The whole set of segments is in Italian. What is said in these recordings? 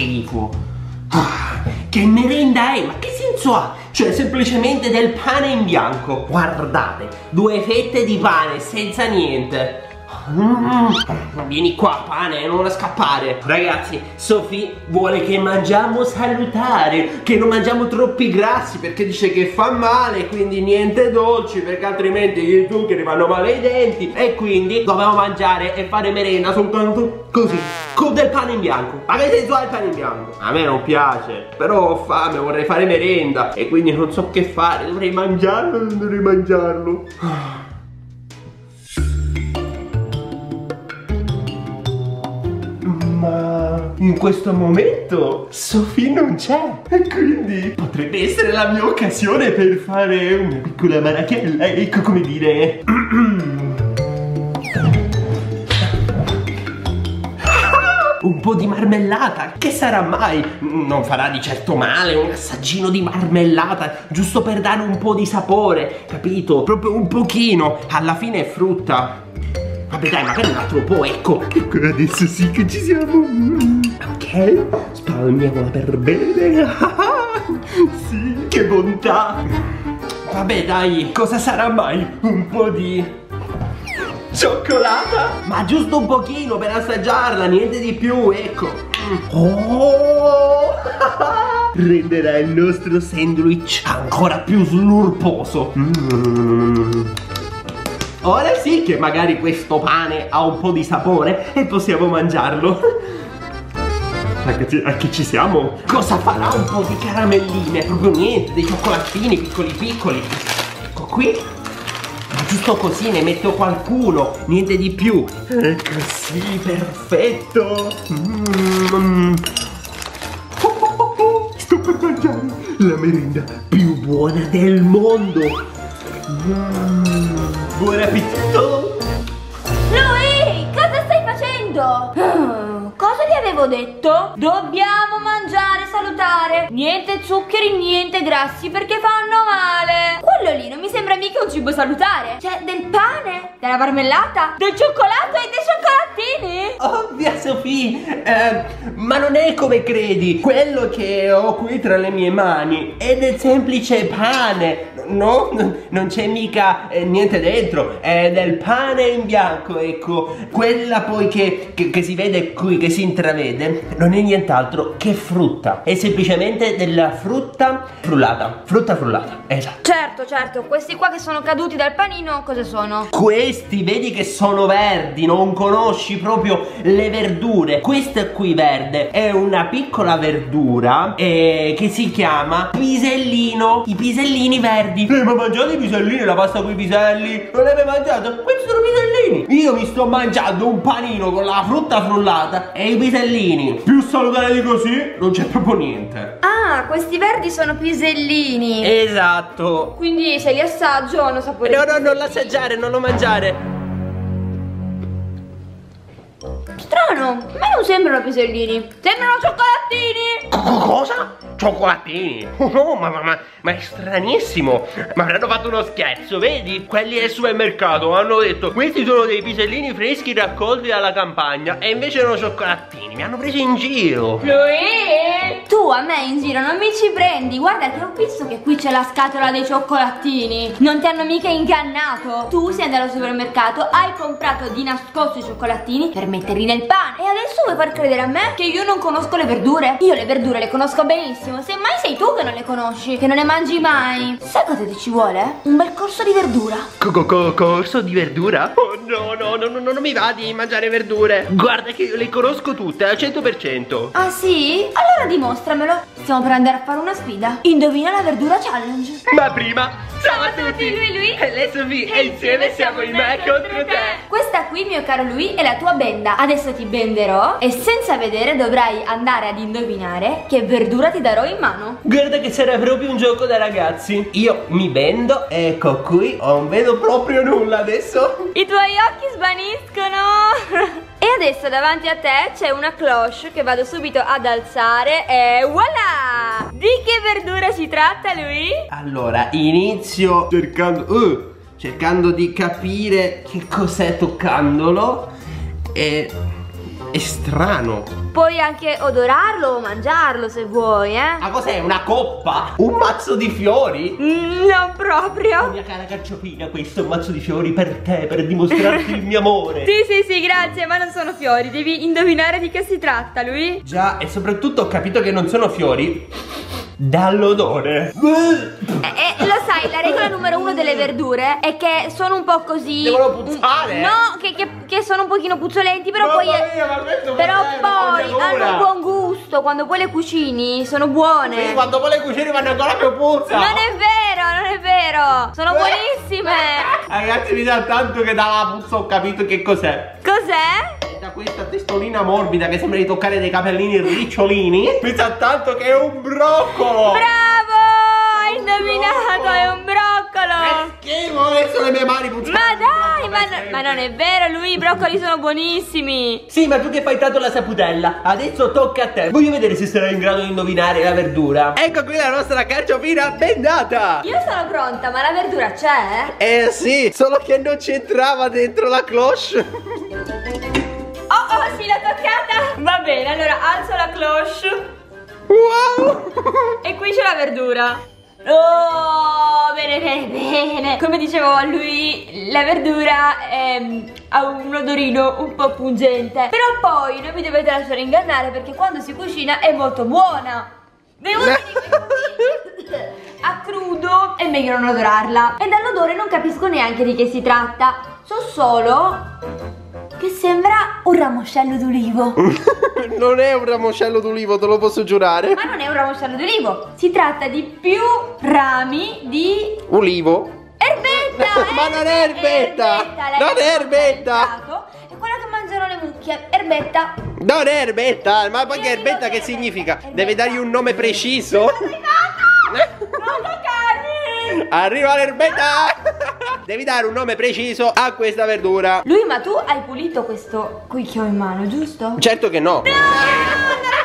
schifo. Ah, che merenda è? Ma che senso ha? Cioè, semplicemente del pane in bianco. Guardate, due fette di pane senza niente. Vieni qua, pane, non scappare. Ragazzi, Sofì vuole che mangiamo salutare, che non mangiamo troppi grassi, perché dice che fa male, quindi niente dolci, perché altrimenti i zuccheri vanno male ai denti. E quindi dobbiamo mangiare e fare merenda soltanto così, con del pane in bianco. Ma che senso ha il pane in bianco? A me non piace, però ho fame, vorrei fare merenda e quindi non so che fare. Dovrei mangiarlo o non dovrei mangiarlo? Ma in questo momento Sofì non c'è e quindi potrebbe essere la mia occasione per fare una piccola marachella, ecco, come dire. Un po' di marmellata, che sarà mai? Non farà di certo male un assaggino di marmellata, giusto per dare un po' di sapore, capito? Proprio un pochino, alla fine è frutta. Vabbè dai, magari un altro po', ecco. Ecco, adesso sì che ci siamo. Ok, spalmiamola per bene. Sì, che bontà. Vabbè dai, cosa sarà mai? Un po' di cioccolata? Ma giusto un pochino per assaggiarla, niente di più, ecco. Oh! Renderà il nostro sandwich ancora più slurposo. Ora sì che magari questo pane ha un po' di sapore e possiamo mangiarlo. Ragazzi, anche ci siamo. Cosa farà un po' di caramelline? Proprio niente, dei cioccolatini piccoli piccoli. Ecco qui. Ma giusto così ne metto qualcuno, niente di più. Ecco sì, perfetto. Sto per mangiare la merenda più buona del mondo. Buon appetito! Luì, cosa stai facendo? Cosa ti avevo detto? Dobbiamo mangiare, salutare. Niente zuccheri, niente grassi, perché fanno male. Quello lì non mi sembra mica un cibo salutare. C'è del pane, della marmellata, del cioccolato e dei cioccolatini. Ovvia Sofì, ma non è come credi. Quello che ho qui tra le mie mani è del semplice pane. No, non c'è mica niente dentro, è del pane in bianco, ecco. Quella poi che si vede qui, che si intravede, non è nient'altro che frutta. È semplicemente della frutta frullata. Frutta frullata, esatto. Certo, questi qua che sono caduti dal panino, cosa sono? Questi, vedi che sono verdi, non conosci proprio le verdure. Questa qui verde è una piccola verdura che si chiama pisellino. I pisellini verdi. Lei mi ha mangiato i pisellini, la pasta con i piselli? Non l'hai mai mangiato? Questi sono pisellini. Io mi sto mangiando un panino con la frutta frullata e i pisellini. Più salutare di così non c'è proprio niente. Ah, questi verdi sono pisellini. Esatto. Quindi se li assaggio hanno sapore. No, non l'assaggiare, non lo mangiare. Strano, a me non sembrano pisellini, sembrano cioccolatini. Cosa? Cioccolatini? Oh, ma è stranissimo. Ma avranno fatto uno scherzo, vedi? Quelli del supermercato hanno detto: questi sono dei pisellini freschi raccolti dalla campagna, e invece erano cioccolatini. Mi hanno preso in giro. Luì, tu a me in giro non mi ci prendi. Guarda che ho visto che qui c'è la scatola dei cioccolatini. Non ti hanno mica ingannato. Tu sei andato al supermercato, hai comprato di nascosto i cioccolatini per metterli nel pane, e adesso vuoi far credere a me che io non conosco le verdure? Io le verdure le conosco benissimo, semmai sei tu che non le conosci, che non le mangi mai. Sai cosa ti ci vuole? Un bel corso di verdura. Corso di verdura? Oh no, non mi va di mangiare verdure. Guarda che io le conosco tutte al 100%. Ah sì? Allora dimostramelo. Stiamo per andare a fare una sfida. Indovina la verdura challenge. Ma prima, ciao a tutti, Luì e le Sofì, e insieme siamo in Me contro Te. Questa qui, mio caro Luì, è la tua benda. Adesso ti benderò e senza vedere dovrai andare ad indovinare che verdura ti darò in mano. Guarda che sarà proprio un gioco da ragazzi. Io mi bendo, ecco qui, non vedo proprio nulla adesso. I tuoi occhi svaniscono. E adesso davanti a te c'è una cloche che vado subito ad alzare e voilà! Di che verdura si tratta, Luì? Allora, inizio cercando di capire che cos'è toccandolo. E è strano. Puoi anche odorarlo o mangiarlo se vuoi, eh. Ma cos'è? Una coppa? Un mazzo di fiori? Non proprio. Mia cara carciofina, questo è un mazzo di fiori per te, per dimostrarti il mio amore. Sì, sì, sì, grazie, ma non sono fiori. Devi indovinare di che si tratta, lui. Già, e soprattutto ho capito che non sono fiori dall'odore. Lo sai, la regola numero 1 delle verdure è che sono un po' così. Devono puzzare? No, che sono un pochino puzzolenti, però poi hanno un buon gusto. Quando poi le cucini sono buone. Sì, quando poi le cucini vanno ancora più puzza. Non è vero, non è vero. Sono buonissime. Ragazzi, mi sa tanto che dalla puzza ho capito che cos'è. Cos'è? Da questa testolina morbida che sembra di toccare dei capellini ricciolini. Mi sa tanto che è un broccolo. Bravo, hai indovinato, è un broccolo. Che schifo, adesso le mie mani puzzano. Ma dai, ma non è vero, lui i broccoli sono buonissimi. Sì, ma tu che fai tanto la saputella, adesso tocca a te. Voglio vedere se sarai in grado di indovinare la verdura. Ecco qui la nostra carciofina bendata. Io sono pronta, ma la verdura c'è? Eh sì, solo che non c'entrava dentro la cloche. Oh, sì, l'ho toccata. Va bene, allora alzo la cloche. Wow. E qui c'è la verdura. Oh, bene, bene, bene. Come dicevo a lui, la verdura ha un odorino un po' pungente. Però poi non vi dovete lasciare ingannare, perché quando si cucina è molto buona. Devo dire che a crudo è meglio non odorarla. E dall'odore non capisco neanche di che si tratta. So solo che sembra un ramoscello d'olivo. Non è un ramoscello d'olivo, te lo posso giurare. Ma non è un ramoscello d'olivo. Si tratta di più rami di olivo. Erbetta. Ma non è erbetta. Non è erbetta. È quella che mangiano le mucche. Erbetta. Non è erbetta. Ma poi che erbetta che significa? Erbetta. Deve dargli un nome preciso. Arriva l'erbetta. Devi dare un nome preciso a questa verdura. Lui, ma tu hai pulito questo qui che ho in mano, giusto? Certo che no. No, non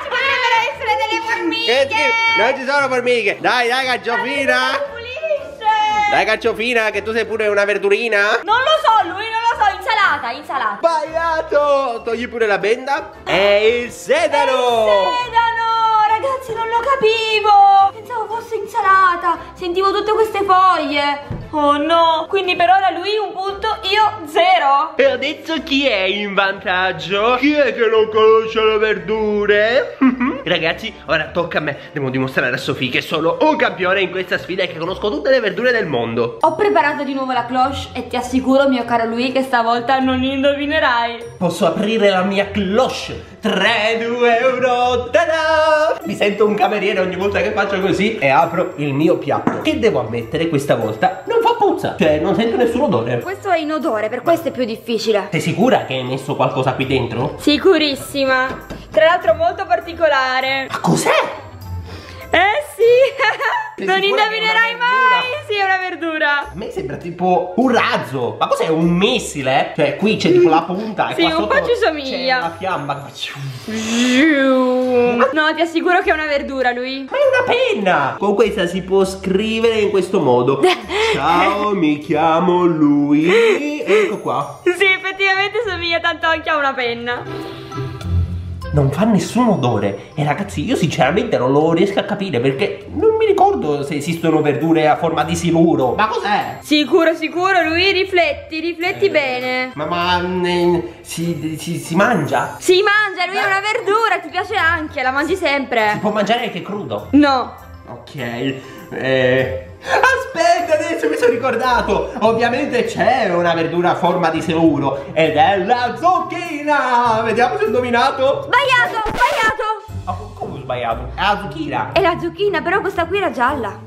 ci potrebbero essere delle formiche. Non ci sono formiche. Dai, dai, carciofina. Dai, carciofina, che tu sei pure una verdurina. Non lo so, lui, non lo so. Insalata, insalata. Sbagliato. Togli pure la benda. E il sedano. Il sedano. Ragazzi, non lo capivo. Pensavo fosse insalata. Sentivo tutte queste foglie. Oh no. Quindi per ora lui un punto, io 0. E adesso chi è in vantaggio? Chi è che non conosce le verdure? Ragazzi, ora tocca a me. Devo dimostrare a Sofì che sono un campione in questa sfida e che conosco tutte le verdure del mondo. Ho preparato di nuovo la cloche e ti assicuro, mio caro Luì, che stavolta non indovinerai. Posso aprire la mia cloche? 3, 2, 1, ta-da! Mi sento un cameriere ogni volta che faccio così e apro il mio piatto. Che devo ammettere, questa volta non fa puzza. Cioè, non sento nessun odore. Questo è inodore, per questo è più difficile. Sei sicura che hai messo qualcosa qui dentro? Sicurissima. Tra l'altro molto particolare. Ma cos'è? Eh sì. Non indovinerai mai. Sì, è una verdura. A me sembra tipo un razzo. Ma cos'è? Un missile? Cioè qui c'è tipo la punta. Sì, un po' ci somiglia. C'è la fiamma. No, ti assicuro che è una verdura, lui. Ma è una penna. Con questa si può scrivere in questo modo. Ciao, mi chiamo Lui. Ecco qua. Sì, effettivamente somiglia tanto anche a una penna. Non fa nessun odore. E ragazzi, io sinceramente non lo riesco a capire, perché non mi ricordo se esistono verdure a forma di siluro. Ma cos'è? Sicuro, sicuro, lui rifletti, rifletti bene. Si mangia? Si mangia, lui è una verdura, ti piace anche, la mangi sempre. Si può mangiare anche crudo? No. Ok, aspetta, adesso mi sono ricordato. Ovviamente c'è una verdura a forma di siluro ed è la zucchina. Vediamo se ho indovinato. Sbagliato, sbagliato. Oh, come ho sbagliato? È la zucchina. È la zucchina, però questa qui era gialla.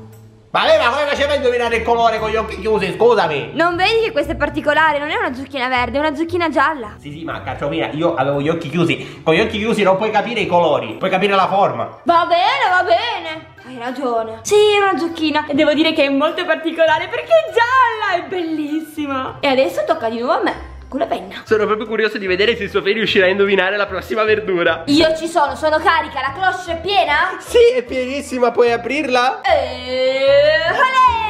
Ma lei, ma come faceva a indovinare il colore con gli occhi chiusi? Scusami. Non vedi che questa è particolare? Non è una zucchina verde, è una zucchina gialla. Sì, sì, ma carciofina, io avevo gli occhi chiusi. Con gli occhi chiusi non puoi capire i colori, puoi capire la forma. Va bene, va bene. Hai ragione. Sì, è una zucchina. E devo dire che è molto particolare perché è gialla, è bellissima. E adesso tocca di nuovo a me con la penna. Sono proprio curioso di vedere se Sofì riuscirà a indovinare la prossima verdura. Io ci sono carica, la cloche è piena? Sì, è pienissima, puoi aprirla? Olè!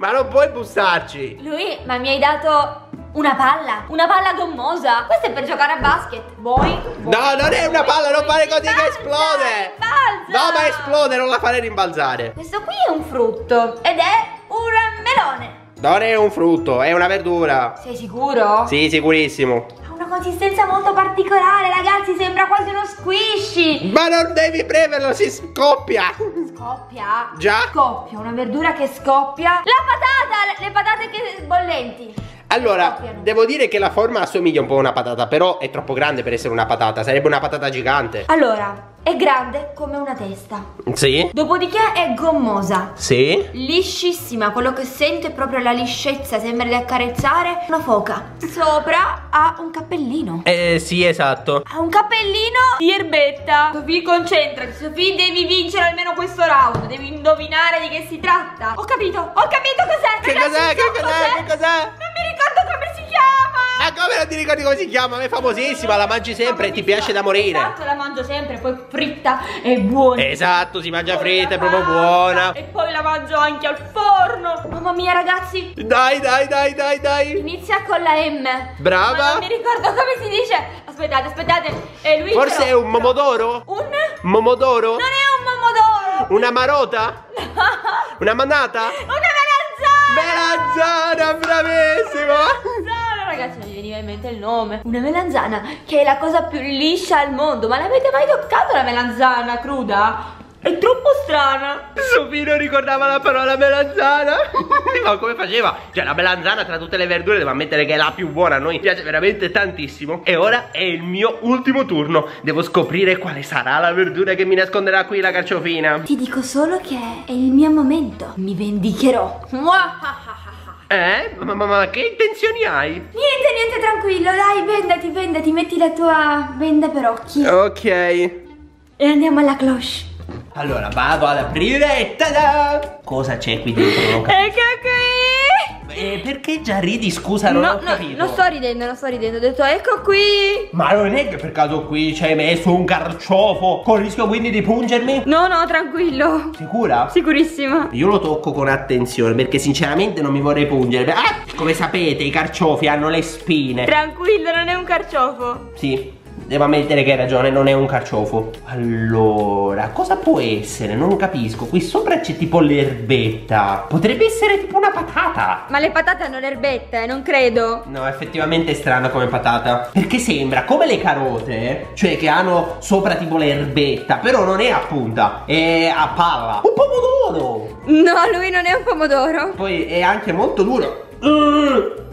Ma non puoi bussarci. Luì, ma mi hai dato una palla. Una palla gommosa. Questa è per giocare a basket. Vuoi? No, non è una palla, non fare così che esplode. No, ma esplode, non la fare rimbalzare. Questo qui è un frutto ed è un melone. Non è un frutto, è una verdura. Sei sicuro? Sì, sicurissimo. Ha una consistenza molto particolare, ragazzi, sembra quasi uno squishy. Ma non devi premerlo, si scoppia. Scoppia? Già? Scoppia, una verdura che scoppia. La patata, le patate che bollenti. Allora, devo dire che la forma assomiglia un po' a una patata, però è troppo grande per essere una patata, sarebbe una patata gigante. Allora, è grande come una testa. Sì. Dopodiché è gommosa. Sì. Liscissima, quello che sento è proprio la liscezza, sembra di accarezzare una foca. Sopra ha un cappellino. Sì, esatto. Ha un cappellino di erbetta. Sofì, concentrati, Sofì, devi vincere almeno questo round, devi indovinare di che si tratta. Ho capito cos'è. Che cos'è, che cos'è, che cos'è? Ma come non ti ricordi come si chiama? Ma è famosissima, la mangi sempre e ti piace da morire. Esatto, la mangio sempre, poi fritta è buona. Esatto, si mangia fritta, è proprio buona. E poi la mangio anche al forno. Mamma mia, ragazzi. Dai, dai, dai, dai, dai. Inizia con la M. Brava. Ma non mi ricordo come si dice. Aspettate, aspettate. Lui forse è un pomodoro? Un? Pomodoro? Non è un pomodoro. Una marota? No. Una manata? Una melanzana, bravissima. Melanzana, ragazzi, non mi veniva in mente il nome. Una melanzana che è la cosa più liscia al mondo. Ma l'avete mai toccata la melanzana cruda? È troppo strana. Sofì non ricordava la parola melanzana. Ma come faceva? Cioè, la melanzana tra tutte le verdure devo ammettere che è la più buona. A noi piace veramente tantissimo. E ora è il mio ultimo turno. Devo scoprire quale sarà la verdura che mi nasconderà qui la carciofina. Ti dico solo che è il mio momento. Mi vendicherò. Ma che intenzioni hai? Niente, tranquillo. Dai, vendati. Metti la tua venda per occhi. Ok. E andiamo alla cloche. Allora vado ad aprire e tada! Cosa c'è qui dentro? Ecco qui! Perché già ridi? Scusa, non ho capito. Non sto ridendo, ho detto ecco qui! Ma non è che per caso qui ci hai messo un carciofo con il rischio quindi di pungermi? No, tranquillo. Sicura? Sicurissima. Io lo tocco con attenzione perché sinceramente non mi vorrei pungere. Ah! Come sapete i carciofi hanno le spine. Tranquillo, non è un carciofo. Sì. Devo ammettere che hai ragione, non è un carciofo. Allora, cosa può essere? Non capisco, qui sopra c'è tipo l'erbetta. Potrebbe essere tipo una patata. Ma le patate hanno l'erbetta, non credo. No, effettivamente è strano come patata. Perché sembra come le carote, cioè che hanno sopra tipo l'erbetta. Però non è a punta, è a palla. Un pomodoro! No, lui non è un pomodoro. Poi è anche molto duro.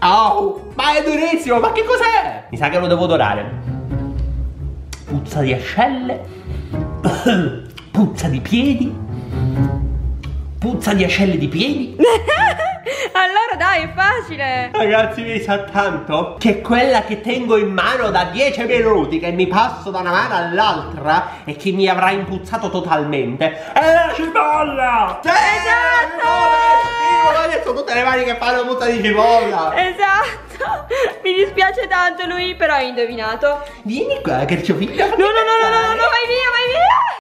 Au, ma è durissimo, ma che cos'è? Mi sa che lo devo dorare. Puzza di ascelle. Puzza di piedi. Puzza di ascelle di piedi. Allora dai, è facile. Ragazzi, mi sa tanto che quella che tengo in mano da 10 minuti, che mi passo da una mano all'altra e che mi avrà impuzzato totalmente, è la cipolla. Sì, esatto. Adesso sono tutte le mani che fanno puzza di cipolla. Esatto. Mi dispiace tanto, lui, però hai indovinato. Vieni qua, carciofina. No, vai via, vai via.